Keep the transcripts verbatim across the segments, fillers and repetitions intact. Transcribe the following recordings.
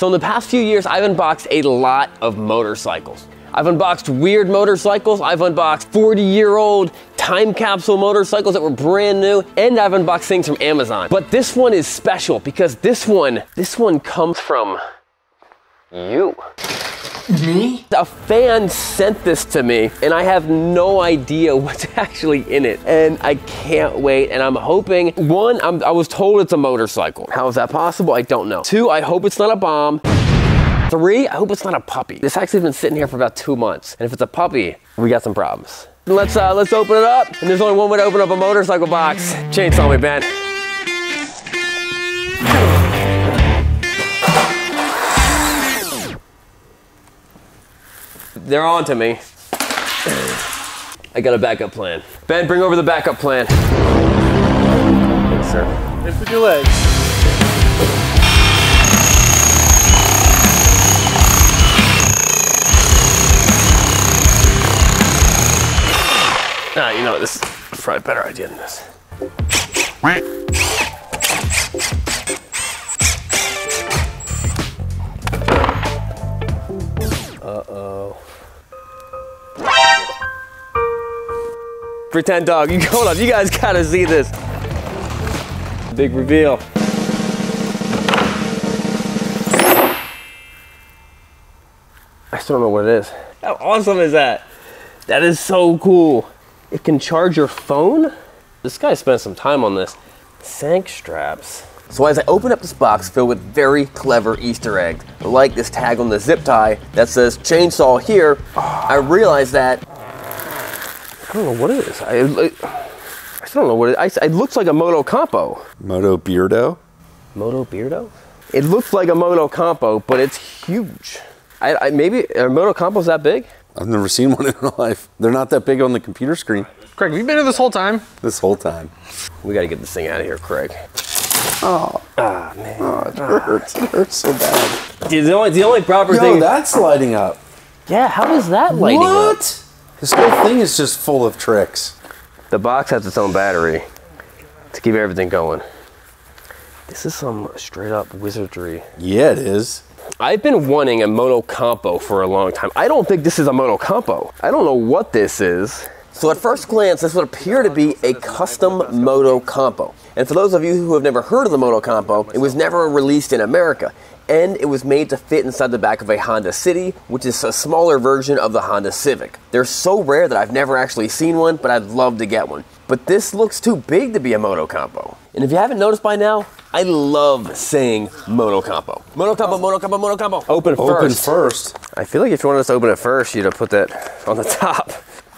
So in the past few years, I've unboxed a lot of motorcycles. I've unboxed weird motorcycles, I've unboxed forty year old time capsule motorcycles that were brand new, and I've unboxed things from Amazon. But this one is special because this one, this one comes from you. Me? A fan sent this to me and I have no idea what's actually in it, and I can't wait. And I'm hoping, one, I'm, I was told it's a motorcycle. How is that possible? I don't know. Two, I hope it's not a bomb. Three, I hope it's not a puppy. This actually has been sitting here for about two months. And if it's a puppy, we got some problems. Let's uh, let's open it up. And there's only one way to open up a motorcycle box. Chainsaw me, Ben. They're on to me. I got a backup plan. Ben, bring over the backup plan. Thanks, sir. Lift with your legs. Ah, you know, this is probably a better idea than this. Uh-oh. Pretend dog, you hold up, you guys gotta see this. Big reveal. I still don't know what it is. How awesome is that? That is so cool. It can charge your phone? This guy spent some time on this. Sank straps. So as I open up this box filled with very clever Easter eggs, like this tag on the zip tie that says chainsaw here, I realize that, I don't know what it is. I, I still don't know what it is. I, it looks like a Motocompo. Moto Beardo? Moto Beardo? It looks like a Motocompo, but it's huge. I, I maybe, are Motocompos that big? I've never seen one in my life. They're not that big on the computer screen. Craig, have you been here this whole time? This whole time. We gotta get this thing out of here, Craig. Oh, ah, man. Oh, it ah. hurts. It hurts so bad. Dude, the only, the only proper Yo, thing- Yo, that's lighting up. Yeah, how is that lighting what? up? What? This whole thing is just full of tricks. The box has its own battery to keep everything going. This is some straight up wizardry. Yeah, it is. I've been wanting a Motocompo for a long time. I don't think this is a Motocompo. I don't know what this is. So at first glance, this would appear to be a custom Motocompo. And for those of you who have never heard of the Motocompo, it was never released in America. And it was made to fit inside the back of a Honda City, which is a smaller version of the Honda Civic. They're so rare that I've never actually seen one, but I'd love to get one. But this looks too big to be a Motocompo. And if you haven't noticed by now, I love saying Motocompo. Motocompo, Motocompo, Motocompo. Open first. Open first. I feel like if you wanted us to open it first, you'd have put that on the top.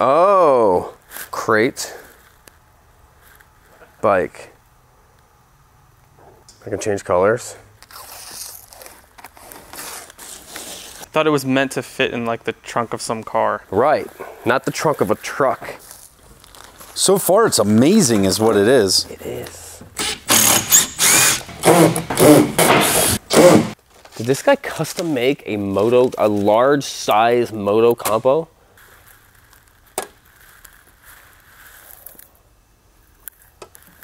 Oh, crate, bike. I can change colors. I thought it was meant to fit in like the trunk of some car. Right, not the trunk of a truck. So far, it's amazing is what it is. It is. Did this guy custom make a moto, a large size Motocompo?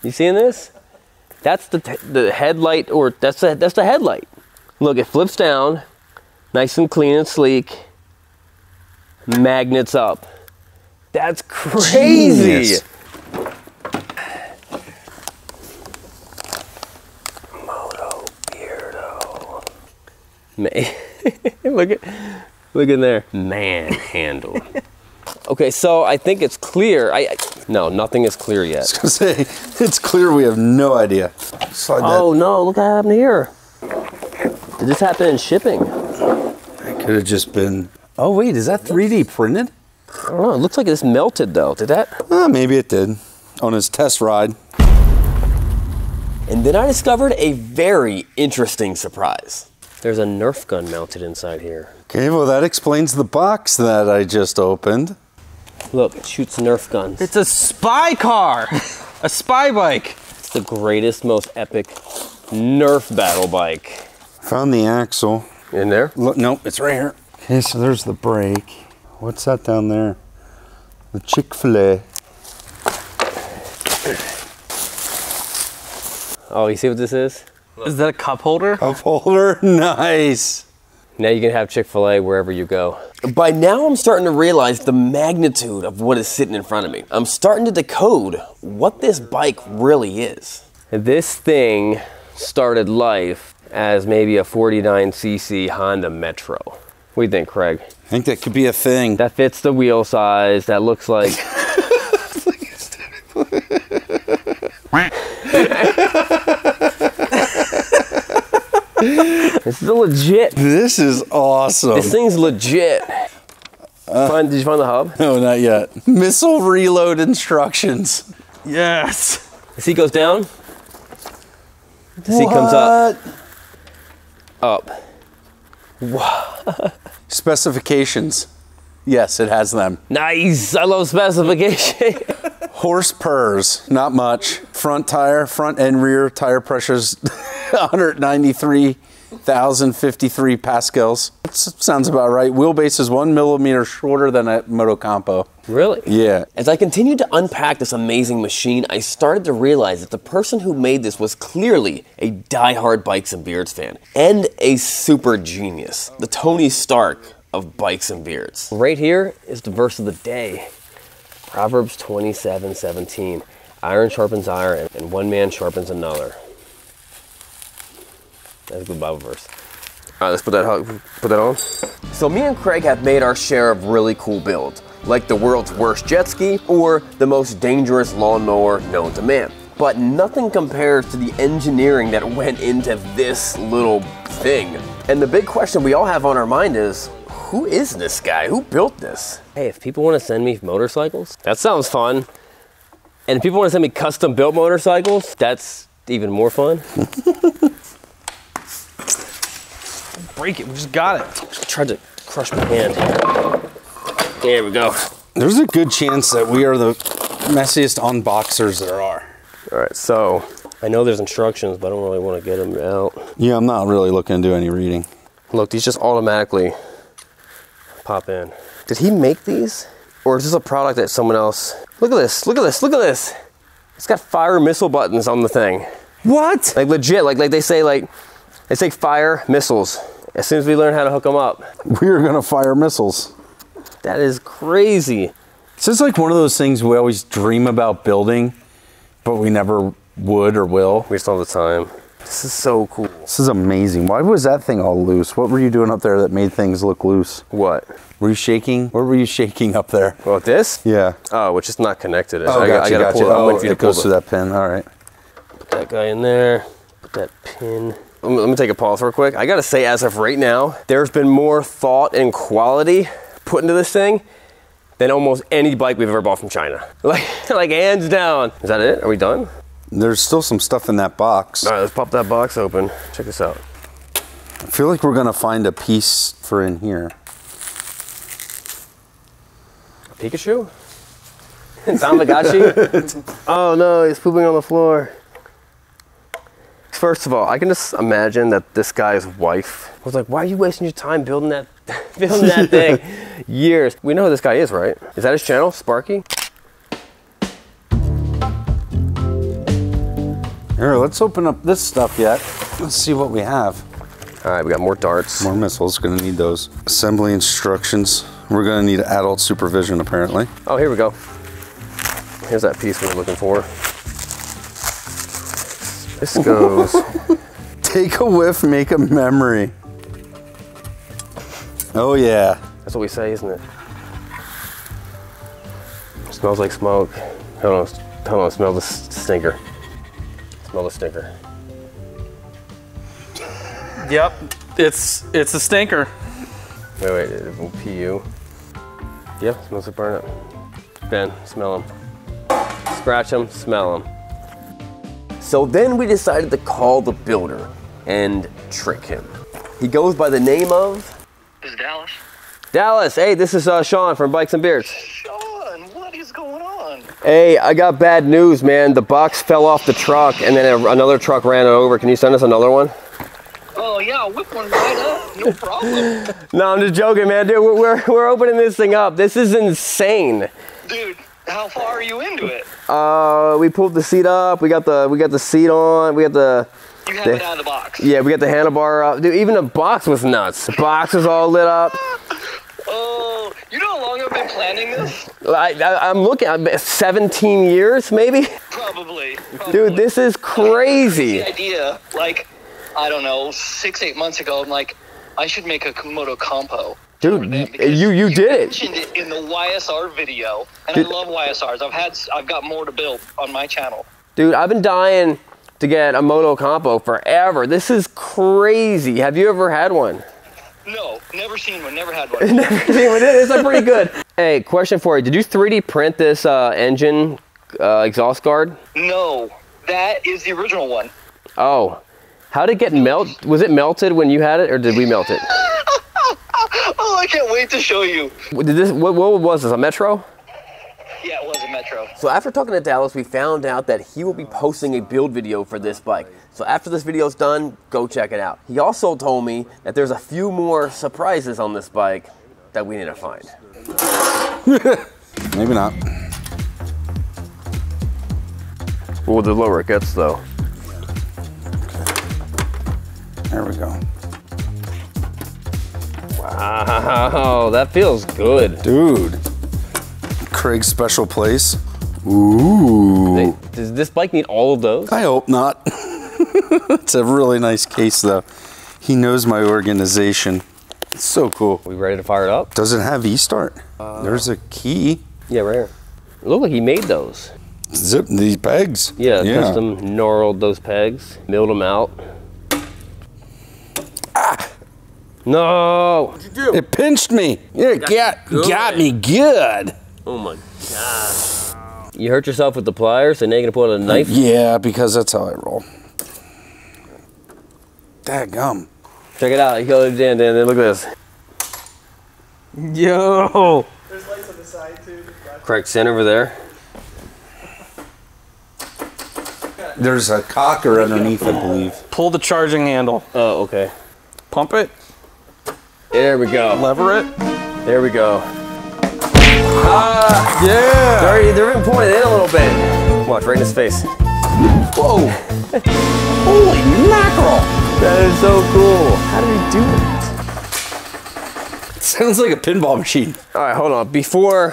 You seeing this? That's the, t the headlight, or that's the, that's the headlight. Look, it flips down. Nice and clean and sleek. Magnets up. That's crazy. Genius. Moto Beardo. look at look in there. Manhandle. Okay, so I think it's clear. I, I no, nothing is clear yet. I was gonna say, it's clear we have no idea. Slide oh that. no, look what happened here. Did this happen in shipping? Could have just been, oh wait, is that three D printed? I don't know, it looks like this melted though, did that? Uh, maybe it did, on his test ride. And then I discovered a very interesting surprise. There's a Nerf gun mounted inside here. Okay, well that explains the box that I just opened. Look, it shoots Nerf guns. It's a spy car, a spy bike. It's the greatest, most epic Nerf battle bike. Found the axle. In there? Look, no, it's right here. Okay, so there's the brake. What's that down there? The Chick-fil-A. Oh, you see what this is? Look. Is that a cup holder? Cup holder, nice. Now you can have Chick-fil-A wherever you go. By now I'm starting to realize the magnitude of what is sitting in front of me. I'm starting to decode what this bike really is. This thing started life as maybe a forty-nine C C Honda Metro. What do you think, Craig? I think that could be a thing. That fits the wheel size, that looks like... It's like This is legit. This is awesome. This thing's legit. Uh, find, did you find the hub? No, not yet. Missile reload instructions. Yes. The seat goes down. The seat comes up. Up. What? Specifications. Yes, it has them. Nice. I love specifications. Horse purrs, not much. Front tire, front and rear tire pressures, one hundred ninety-three thousand fifty-three pascals. That sounds about right. Wheelbase is one millimeter shorter than a Motocompo. Really? Yeah. As I continued to unpack this amazing machine, I started to realize that the person who made this was clearly a diehard Bikes and Beards fan and a super genius, the Tony Stark of Bikes and Beards. Right here is the verse of the day. Proverbs twenty-seven seventeen. Iron sharpens iron, and one man sharpens another. That's a good Bible verse. All right, let's put that, put that on. So me and Craig have made our share of really cool builds, like the world's worst jet ski or the most dangerous lawnmower known to man. But nothing compares to the engineering that went into this little thing. And the big question we all have on our mind is, who is this guy? Who built this? Hey, if people want to send me motorcycles, that sounds fun. And if people want to send me custom built motorcycles, that's even more fun. Break it, we just got it. I tried to crush my hand. There we go. There's a good chance that we are the messiest unboxers there are. All right, so I know there's instructions, but I don't really want to get them out. Yeah, I'm not really looking to do any reading. Look, these just automatically pop in. Did he make these? Or is this a product that someone else? Look at this, look at this, look at this. It's got fire missile buttons on the thing. What? Like legit, like, like they say like, they say fire missiles. As soon as we learn how to hook them up. We are gonna fire missiles. That is crazy. This is like one of those things we always dream about building, but we never would or will. We just don't have the time. This is so cool. This is amazing. Why was that thing all loose? What were you doing up there that made things look loose? What? Were you shaking? What were you shaking up there? Well, this? Yeah. Oh, it's just not connected. Oh, I got you, got you. Oh, it goes through that pin, all right. Put that guy in there, put that pin. Let me take a pause real quick. I gotta say, as of right now, there's been more thought and quality put into this thing than almost any bike we've ever bought from China. Like, like hands down. Is that it? Are we done? There's still some stuff in that box. All right, let's pop that box open. Check this out. I feel like we're gonna find a piece for in here. A Pikachu? Tamagotchi? Oh no, he's pooping on the floor. First of all, I can just imagine that this guy's wife was like, why are you wasting your time building that building that thing? Years. We know who this guy is, right? Is that his channel, Sparky? Here, let's open up this stuff yet. Let's see what we have. All right, we got more darts. More missiles, gonna need those. Assembly instructions. We're gonna need adult supervision, apparently. Oh, here we go. Here's that piece we were looking for. This goes. Take a whiff, make a memory. Oh yeah. That's what we say, isn't it? It smells like smoke. Hold on, hold on, smell the stinker. Smell the stinker. Yep, it's it's a stinker. Wait, wait, it will pee you. Yep, smells like burn up. Ben, smell them. Scratch them, smell them. So then we decided to call the builder and trick him. He goes by the name of? This is Dallas. Dallas, hey, this is uh, Sean from Bikes and Beards. Sean, what is going on? Hey, I got bad news, man. The box fell off the truck and then a, another truck ran it over. Can you send us another one? Oh yeah, I'll whip one right up, no problem. No, I'm just joking, man. Dude, we're, we're, we're opening this thing up. This is insane. Dude. How far are you into it? Uh, we pulled the seat up. We got the we got the seat on. We got the You have the, it out of the box. Yeah, we got the handlebar up. Dude, even the box was nuts. The box was all lit up. Oh, you know how long I've been planning this? I, I, I'm looking, I'm seventeen years maybe? Probably, probably. Dude, this is crazy. I had the idea, like, I don't know, six, eight months ago, I'm like, I should make a Motocompo. Dude, you you did it. Mentioned it in the Y S R video, and dude, I love Y S Rs. I've had I've got more to build on my channel. Dude, I've been dying to get a Motocompo forever. This is crazy. Have you ever had one? No, never seen one. Never had one. Never seen one. It's like pretty good. Hey, question for you. Did you three D print this uh, engine uh, exhaust guard? No, that is the original one. Oh, how did it get melt? Was it melted when you had it, or did we melt it? Oh, I can't wait to show you. Did this, what, what was this, a Metro? Yeah, it was a Metro. So after talking to Dallas, we found out that he will be posting a build video for this bike. So after this video is done, go check it out. He also told me that there's a few more surprises on this bike that we need to find. Maybe not. Well, the lower it gets, though. There we go. Wow, that feels good. Dude, Craig's special place. Ooh. They, does this bike need all of those? I hope not. It's a really nice case though. He knows my organization. It's so cool. We ready to fire it up? Does it have e-start? Uh, There's a key. Yeah, right here. It looked like he made those. Zip these pegs. Yeah, yeah. Custom gnarled those pegs, milled them out. No! What'd you do? It pinched me. It got, got, got me good. Oh my God. You hurt yourself with the pliers, so now you're gonna pull out a knife? Yeah, because that's how I roll. Dadgum. Check it out. You go down, down, look at this. Yo! There's lights on the side too. Craig's in over there. There's a cocker underneath, I believe. Pull the charging handle. Oh, okay. Pump it. There we go. Lever it. There we go. Ah, yeah. They're, they're even pointed in a little bit. Watch, right in his face. Whoa. Holy mackerel. That is so cool. How did he do it? It sounds like a pinball machine. All right, hold on. Before,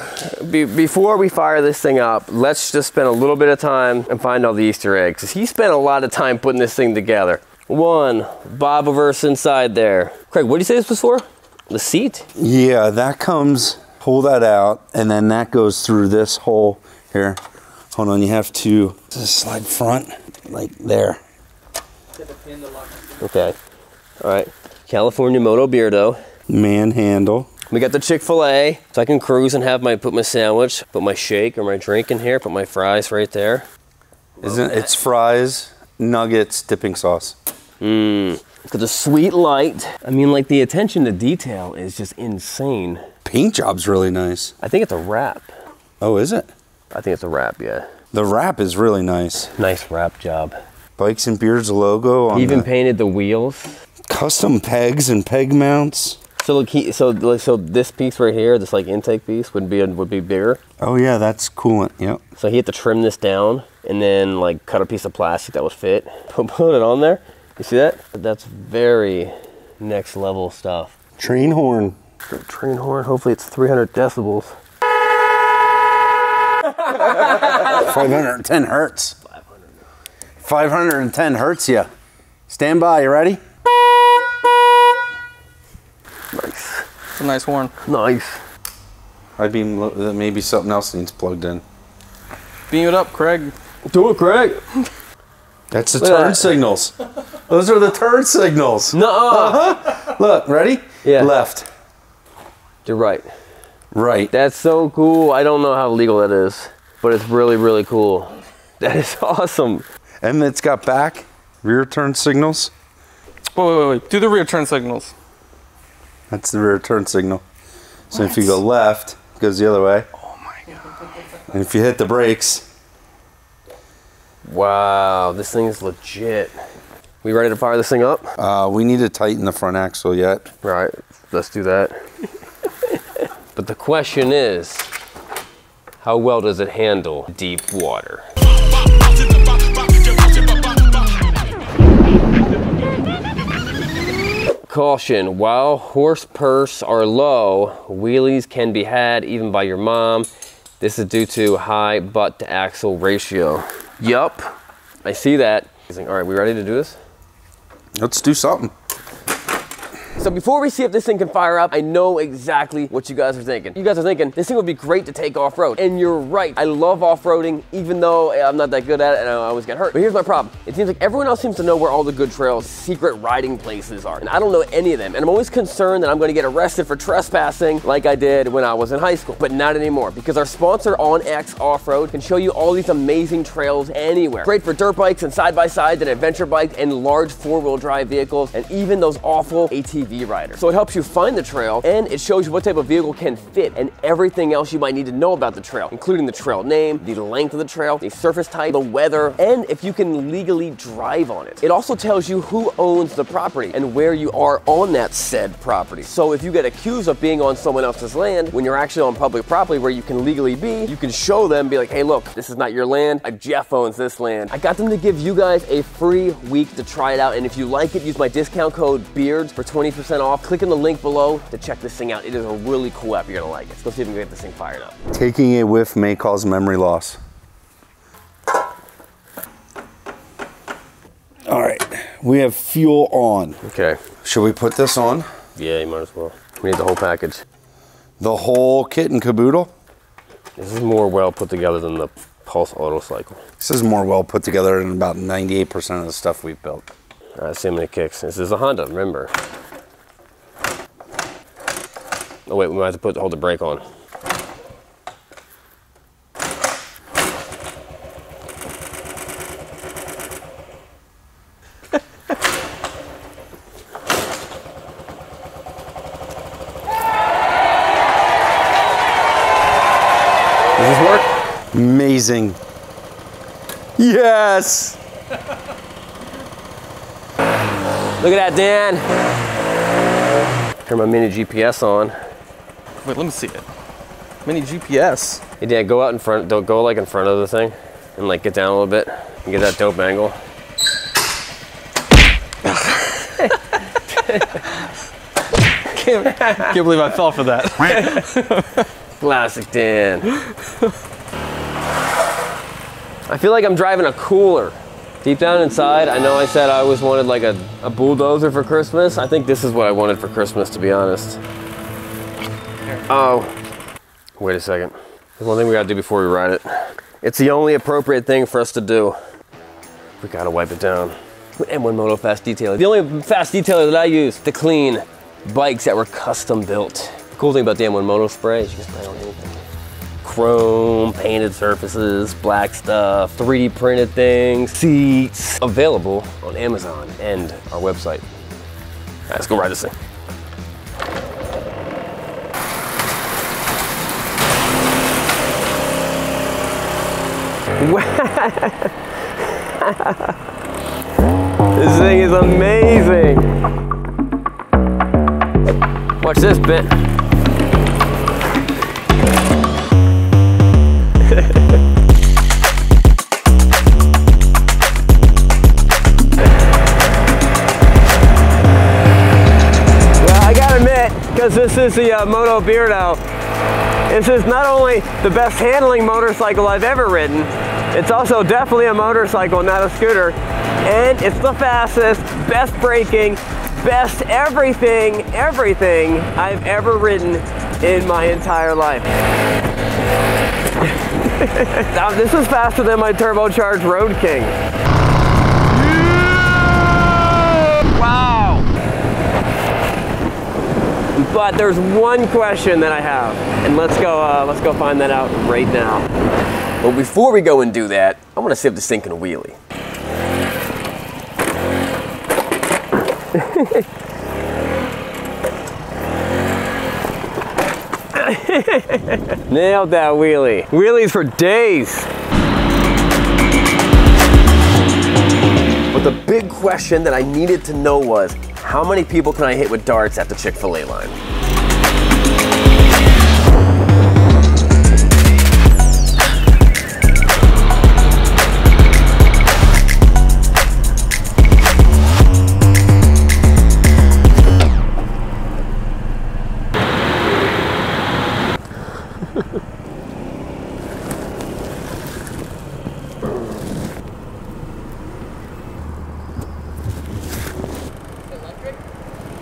be, before we fire this thing up, let's just spend a little bit of time and find all the Easter eggs. He spent a lot of time putting this thing together. One, Bob-averse inside there. Craig, what did you say this was for? The seat? Yeah, that comes, pull that out, and then that goes through this hole here. Hold on, you have to just slide front, like there. Okay, all right. California Moto Beardo. Manhandle. We got the Chick-fil-A, so I can cruise and have my, put my sandwich, put my shake or my drink in here, put my fries right there. Isn't, it's fries, nuggets, dipping sauce. Mmm, look at the sweet light. I mean, like, the attention to detail is just insane. Paint job's really nice. I think it's a wrap. Oh, is it? I think it's a wrap, yeah. The wrap is really nice. Nice wrap job. Bikes and Beards logo on. He even the painted the wheels. Custom pegs and peg mounts. So look, he, so like, so this piece right here, this like intake piece would be would be bigger. Oh yeah, that's coolant. Yep. So he had to trim this down and then like cut a piece of plastic that would fit. Put it on there. You see that? That's very next level stuff. Train horn. Train horn, hopefully it's three hundred decibels. five hundred ten hertz. five hundred. five hundred ten hertz, yeah. Stand by, you ready? Nice. It's a nice horn. Nice. I'd be, maybe something else needs plugged in. Beam it up, Craig. Do it, Craig. That's the Look turn that. signals. Those are the turn signals. No. Uh-huh. Look, ready? Yeah. Left. You're right. Right. That's so cool. I don't know how legal that is, but it's really, really cool. That is awesome. And it's got back, rear turn signals. Wait, wait, wait. Do the rear turn signals. That's the rear turn signal. So what? If you go left, it goes the other way. Oh my God. And if you hit the brakes. Wow, this thing is legit. We ready to fire this thing up? Uh, we need to tighten the front axle yet. Right, let's do that. But the question is, how well does it handle deep water? caution, while horse purse are low, wheelies can be had even by your mom. This is due to high butt to axle ratio. Yup, I see that. All right, we ready to do this? Let's do something. So before we see if this thing can fire up, I know exactly what you guys are thinking. You guys are thinking, this thing would be great to take off-road. And you're right, I love off-roading, even though I'm not that good at it and I always get hurt. But here's my problem. It seems like everyone else seems to know where all the good trails, secret riding places are. And I don't know any of them. And I'm always concerned that I'm gonna get arrested for trespassing like I did when I was in high school. But not anymore, because our sponsor, OnX Off-Road, can show you all these amazing trails anywhere. Great for dirt bikes and side-by-sides and adventure bikes and large four-wheel drive vehicles and even those awful A T Vs. Rider. So it helps you find the trail and it shows you what type of vehicle can fit and everything else you might need to know about the trail, including the trail name, the length of the trail, the surface type, the weather, and if you can legally drive on it. It also tells you who owns the property and where you are on that said property. So if you get accused of being on someone else's land when you're actually on public property where you can legally be, you can show them, be like, hey, look, this is not your land. Jeff owns this land. I got them to give you guys a free week to try it out. And if you like it, use my discount code BEARDS for twenty percent off. Click on the link below to check this thing out. It is a really cool app. You're gonna like it. Let's see if we can get this thing fired up. Taking a whiff may cause memory loss. All right, we have fuel on. Okay. Should we put this on? Yeah, you might as well. We need the whole package. The whole kit and caboodle? This is more well put together than the Pulse Auto Cycle. This is more well put together than about ninety-eight percent of the stuff we've built. All right, see how many kicks. This is a Honda, remember. Oh wait, we might have to put hold the brake on. Does this work? Amazing. Yes. Look at that, Dan. Turn my mini G P S on. Wait, let me see it. Mini G P S. Hey Dan, go out in front, don't go like in front of the thing and like get down a little bit and get that dope angle. can't, can't believe I fell for that. Classic Dan. I feel like I'm driving a cooler. Deep down inside, I know I said I always wanted like a, a bulldozer for Christmas. I think this is what I wanted for Christmas, to be honest. Oh, wait a second. There's one thing we gotta do before we ride it. It's the only appropriate thing for us to do. We gotta wipe it down. M one Moto Fast Detailer. The only fast detailer that I use to clean bikes that were custom built. The cool thing about the M one Moto spray is you can spray on anything. Chrome, painted surfaces, black stuff, three D printed things, seats. Available on Amazon and our website. All right, let's go ride this thing. This thing is amazing. Watch this bit. Well, I gotta admit, because this is the uh, Moto Beardo, this is not only the best handling motorcycle I've ever ridden, it's also definitely a motorcycle, not a scooter. And it's the fastest, best braking, best everything, everything I've ever ridden in my entire life. Now, this is faster than my turbocharged Road King. Yeah! Wow. But there's one question that I have, and let's go, uh, let's go find that out right now. But before we go and do that, I want to see if this thing can wheelie. Nailed that wheelie. Wheelies for days. But the big question that I needed to know was, how many people can I hit with darts at the Chick-fil-A line?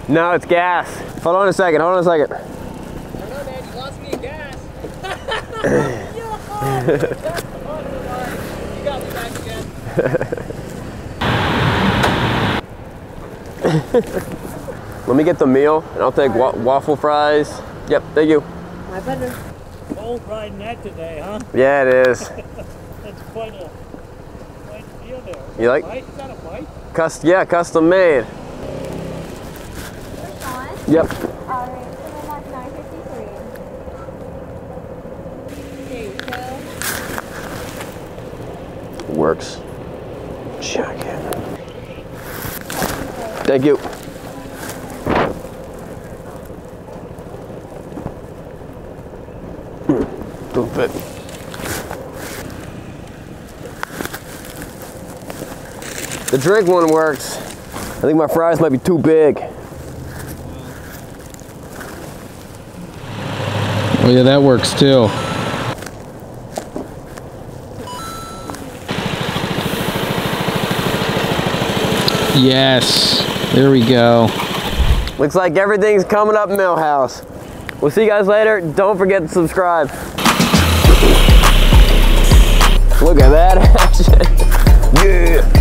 No, it's gas. Hold on a second, hold on a second. I don't know, man, you lost me in gas. You got me back again. Let me get the meal, and I'll take wa waffle fries. Yep, thank you. My pleasure. Cold riding that today, huh? Yeah, it is. That's quite a, quite a deal there. You like? Is that a bike? Cust yeah, custom made. Yep. Alright, so that's nine fifty-three. There you go. Works. Check it. Thank you. Don't fit. The drink one works. I think my fries might be too big. Oh yeah, that works too. Yes, there we go. Looks like everything's coming up Millhouse. We'll see you guys later. Don't forget to subscribe. Look at that action. Yeah.